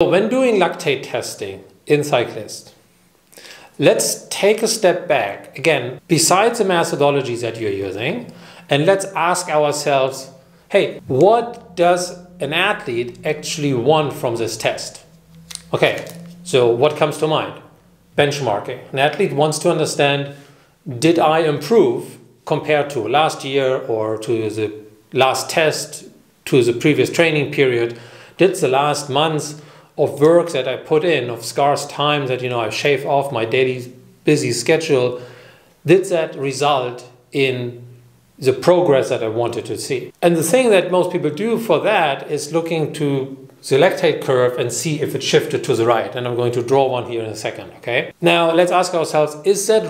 When doing lactate testing in cyclists, let's take a step back again, besides the methodologies that you're using, and let's ask ourselves, hey, what does an athlete actually want from this test? Okay, so what comes to mind? Benchmarking. An athlete wants to understand, did I improve compared to last year or to the last test, to the previous training period? Did the last months of work that I put in, of scarce time that I shave off my daily busy schedule, did that result in the progress that I wanted to see? And the thing that most people do for that is looking to the lactate curve and see if it shifted to the right. And I'm going to draw one here in a second, okay? Now let's ask ourselves, is that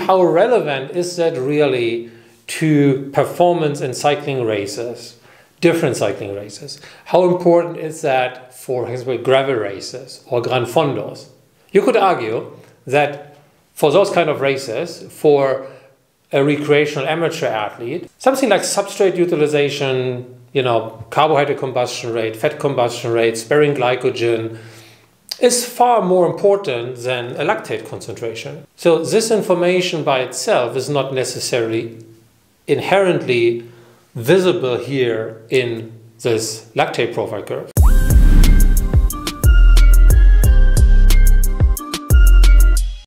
how relevant is that really to performance in cycling races? Different cycling races. How important is that for example, gravel races or Gran Fondos? You could argue that for those kind of races, for a recreational amateur athlete, something like substrate utilization, carbohydrate combustion rate, fat combustion rate, sparing glycogen, is far more important than a lactate concentration. So this information by itself is not necessarily inherently visible here in this lactate profile curve.